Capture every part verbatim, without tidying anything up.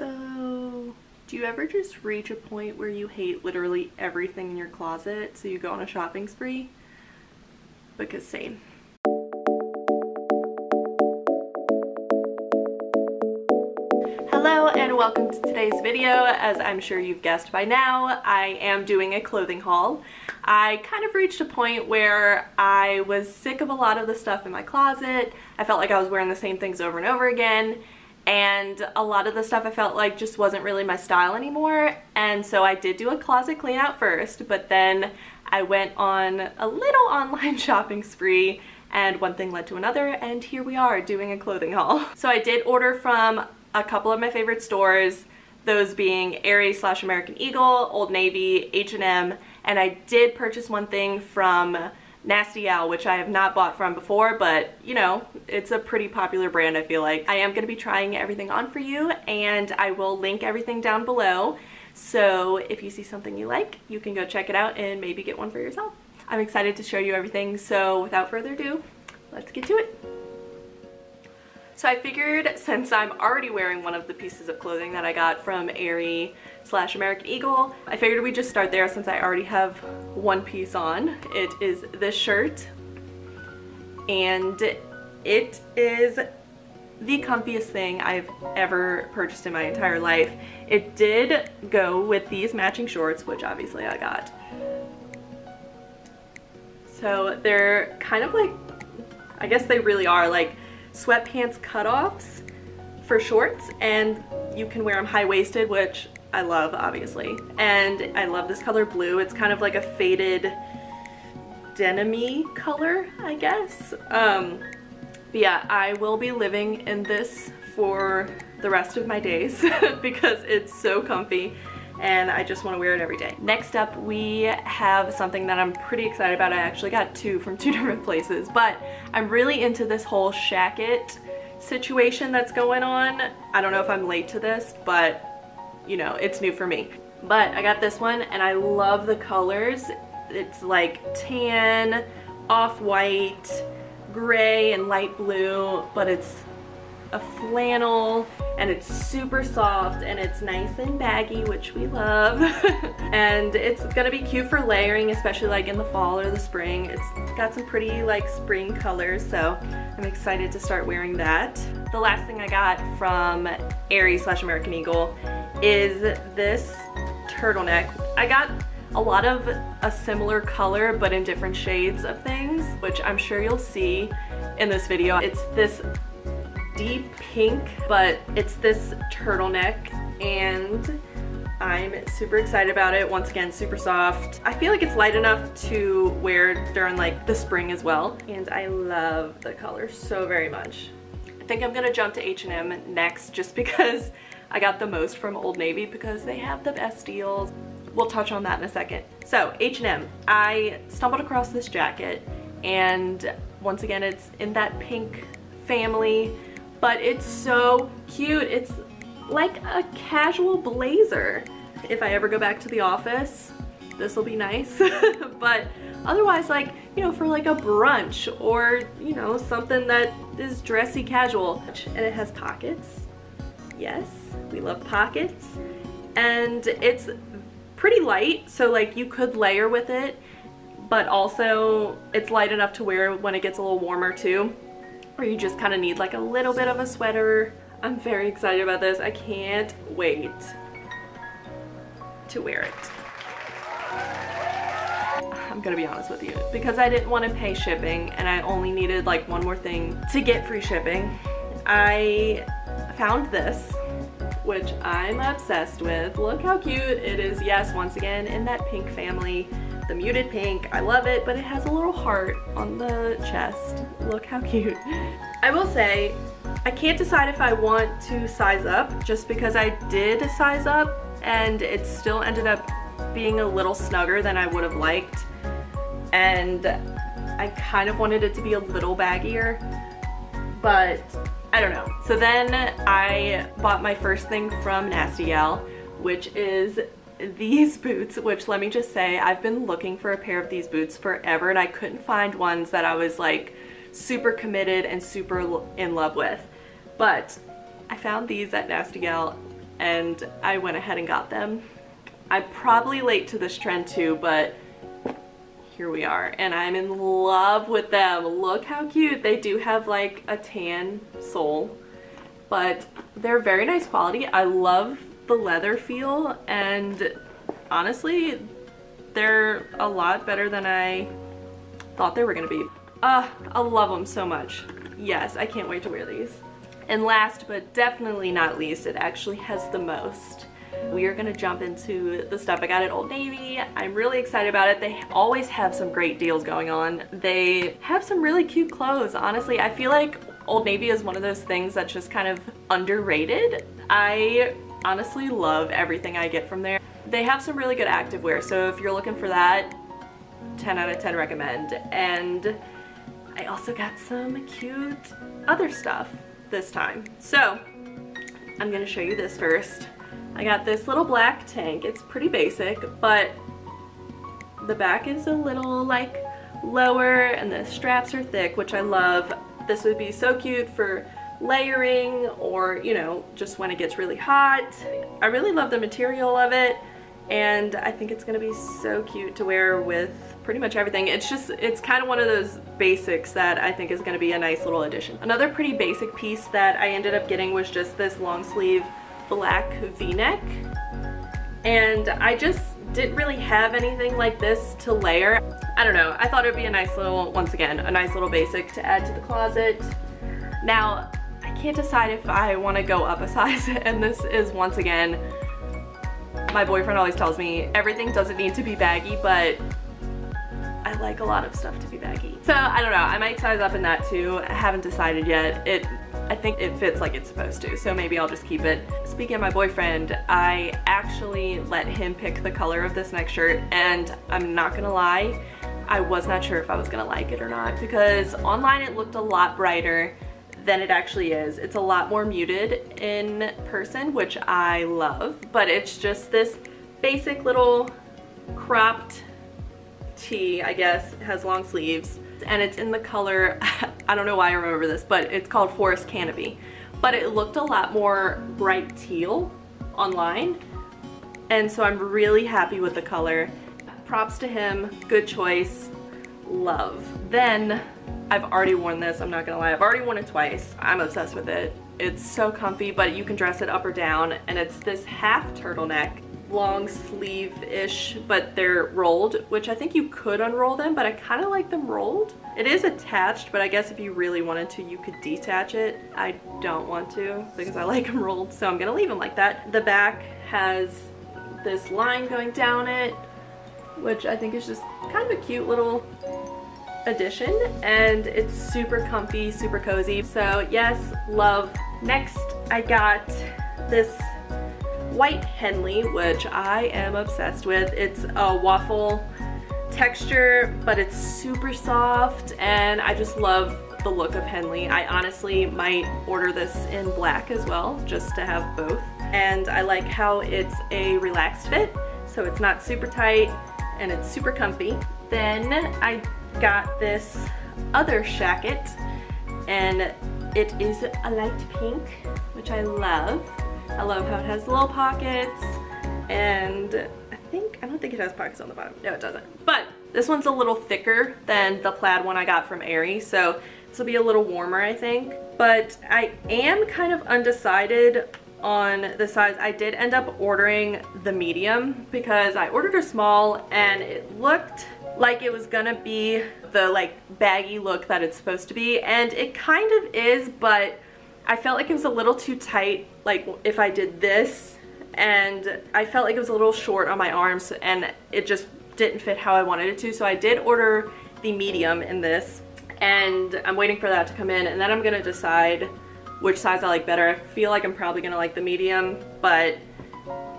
So, do you ever just reach a point where you hate literally everything in your closet, so you go on a shopping spree? Because same. Hello and welcome to today's video. As I'm sure you've guessed by now, I am doing a clothing haul. I kind of reached a point where I was sick of a lot of the stuff in my closet. I felt like I was wearing the same things over and over again. And a lot of the stuff I felt like just wasn't really my style anymore, and so I did do a closet clean out first, but then I went on a little online shopping spree, and one thing led to another, and here we are doing a clothing haul. So I did order from a couple of my favorite stores, those being Aerie slash American Eagle, Old Navy, H and M, and I did purchase one thing from Nasty Gal, which I have not bought from before, but you know, it's a pretty popular brand, I feel like. I am going to be trying everything on for you, and I will link everything down below, so if you see something you like, you can go check it out and maybe get one for yourself. I'm excited to show you everything, so without further ado, let's get to it. So I figured, since I'm already wearing one of the pieces of clothing that I got from Aerie slash American Eagle, I figured we'd just start there since I already have one piece on. It is this shirt, and it is the comfiest thing I've ever purchased in my entire life. It did go with these matching shorts, which obviously I got. So they're kind of like, I guess they really are like sweatpants cutoffs for shorts, and you can wear them high-waisted, which I love, obviously. And I love this color blue. It's kind of like a faded denim-y color, I guess. Um, but yeah, I will be living in this for the rest of my days because it's so comfy and I just want to wear it every day. Next up, we have something that I'm pretty excited about. I actually got two from two different places, but I'm really into this whole shacket situation that's going on. I don't know if I'm late to this, but you know, it's new for me. But I got this one and I love the colors. It's like tan, off-white, gray, and light blue, but it's a flannel, and it's super soft, and it's nice and baggy, which we love. And it's gonna be cute for layering, especially like in the fall or the spring. It's got some pretty like spring colors, so I'm excited to start wearing that. The last thing I got from Aerie slash American Eagle is this turtleneck. I got a lot of a similar color, but in different shades of things, which I'm sure you'll see in this video. It's this deep pink, but it's this turtleneck, and I'm super excited about it. Once again, super soft. I feel like it's light enough to wear during like the spring as well, and I love the color so very much. I think I'm gonna jump to H and M next just because I got the most from Old Navy because they have the best deals. We'll touch on that in a second. So H and M, I stumbled across this jacket, and once again, it's in that pink family. But it's so cute. It's like a casual blazer. If I ever go back to the office, this will be nice. But otherwise, like, you know, for like a brunch or, you know, something that is dressy casual. And it has pockets. Yes, we love pockets. And it's pretty light, so like you could layer with it, but also it's light enough to wear when it gets a little warmer too. Or you just kind of need like a little bit of a sweater. I'm very excited about this. I can't wait to wear it. I'm gonna be honest with you, because I didn't want to pay shipping and I only needed like one more thing to get free shipping, I found this, which I'm obsessed with. Look how cute it is. Yes, once again, in that pink family. The muted pink, I love it, but it has a little heart on the chest. Look how cute. I will say, I can't decide if I want to size up, just because I did size up and it still ended up being a little snugger than I would have liked, and I kind of wanted it to be a little baggier, but I don't know. So then I bought my first thing from Nasty Gal, which is these boots, which let me just say, I've been looking for a pair of these boots forever, and I couldn't find ones that I was like super committed and super in love with, but I found these at Nasty Gal and I went ahead and got them. I'm probably late to this trend too, but here we are, and I'm in love with them. Look how cute. They do have like a tan sole, but they're very nice quality. I love the leather feel, and honestly, they're a lot better than I thought they were gonna be. Uh, I love them so much. Yes, I can't wait to wear these. And last but definitely not least, it actually has the most. We are gonna jump into the stuff I got at Old Navy. I'm really excited about it. They always have some great deals going on. They have some really cute clothes. Honestly, I feel like Old Navy is one of those things that's just kind of underrated. I honestly love everything I get from there. They have some really good activewear, so if you're looking for that, ten out of ten recommend. And I also got some cute other stuff this time. So I'm gonna show you this first. I got this little black tank. It's pretty basic, but the back is a little like lower and the straps are thick, which I love. This would be so cute for layering or, you know, just when it gets really hot. I really love the material of it, and I think it's gonna be so cute to wear with pretty much everything. It's just, it's kind of one of those basics that I think is gonna be a nice little addition. Another pretty basic piece that I ended up getting was just this long sleeve black V-neck, and I just didn't really have anything like this to layer. I don't know, I thought it would be a nice little, once again, a nice little basic to add to the closet. Now, I can't decide if I want to go up a size, and this is, once again, my boyfriend always tells me everything doesn't need to be baggy, but I like a lot of stuff to be baggy. So I don't know, I might size up in that too. I haven't decided yet. It, I think it fits like it's supposed to, so maybe I'll just keep it. Speaking of my boyfriend, I actually let him pick the color of this next shirt, and I'm not gonna lie, I was not sure if I was gonna like it or not, because online it looked a lot brighter than it actually is. It's a lot more muted in person, which I love, but it's just this basic little cropped tee, I guess. It has long sleeves, and it's in the color, I don't know why I remember this, but it's called Forest Canopy. But it looked a lot more bright teal online, and so I'm really happy with the color. Props to him, good choice, love. Then, I've already worn this, I'm not gonna lie, I've already worn it twice. I'm obsessed with it. It's so comfy, but you can dress it up or down, and it's this half turtleneck, long sleeve-ish, but they're rolled, which I think you could unroll them, but I kinda like them rolled. It is attached, but I guess if you really wanted to, you could detach it. I don't want to, because I like them rolled, so I'm gonna leave them like that. The back has this line going down it, which I think is just kind of a cute little addition, and it's super comfy, super cozy. So yes, love. Next, I got this white Henley, which I am obsessed with. It's a waffle texture, but it's super soft, and I just love the look of Henley. I honestly might order this in black as well, just to have both. And I like how it's a relaxed fit, so it's not super tight, and it's super comfy. Then I got this other shacket, and it is a light pink, which I love. I love how it has little pockets, and I think, I don't think it has pockets on the bottom. No, it doesn't. But this one's a little thicker than the plaid one I got from Aerie, so this will be a little warmer, I think. But I am kind of undecided on the size. I did end up ordering the medium because I ordered a small, and it looked like it was gonna be the like baggy look that it's supposed to be, and it kind of is, but I felt like it was a little too tight, like if I did this, and I felt like it was a little short on my arms, and it just didn't fit how I wanted it to. So I did order the medium in this, and I'm waiting for that to come in, and then I'm gonna decide which size I like better. I feel like I'm probably gonna like the medium, but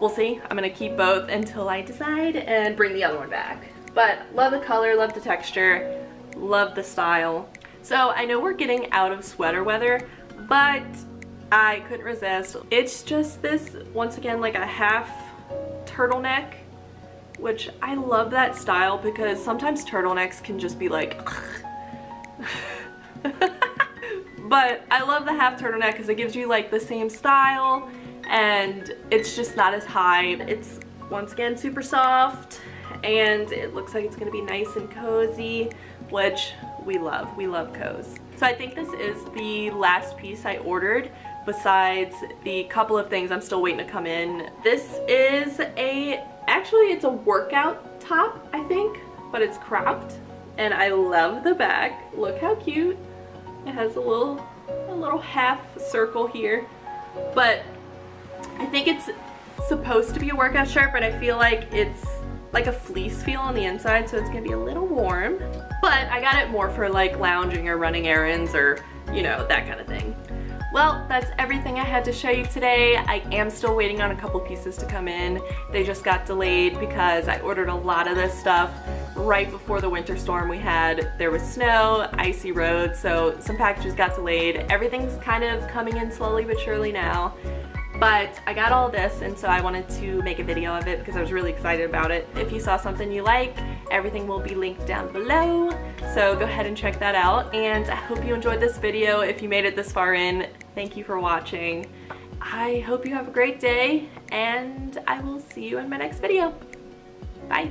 we'll see. I'm gonna keep both until I decide and bring the other one back. But love the color, love the texture, love the style. So I know we're getting out of sweater weather, but I couldn't resist. It's just this, once again, like a half turtleneck, which I love that style, because sometimes turtlenecks can just be like but I love the half turtleneck because it gives you like the same style and it's just not as high. It's once again super soft, and it looks like it's gonna be nice and cozy, which we love. We love cozy. So I think this is the last piece I ordered, besides the couple of things I'm still waiting to come in. This is a, actually it's a workout top, I think, but it's cropped, and I love the back. Look how cute. It has a little, a little half circle here, but I think it's supposed to be a workout shirt, but I feel like it's like a fleece feel on the inside, so it's gonna be a little warm. But I got it more for like lounging or running errands or, you know, that kind of thing. Well, that's everything I had to show you today. I am still waiting on a couple pieces to come in. They just got delayed because I ordered a lot of this stuff right before the winter storm we had. There was snow, icy roads, so some packages got delayed. Everything's kind of coming in slowly but surely now. But I got all this, and so I wanted to make a video of it because I was really excited about it. If you saw something you like, everything will be linked down below, so go ahead and check that out. And I hope you enjoyed this video. If you made it this far in, thank you for watching. I hope you have a great day, and I will see you in my next video. Bye!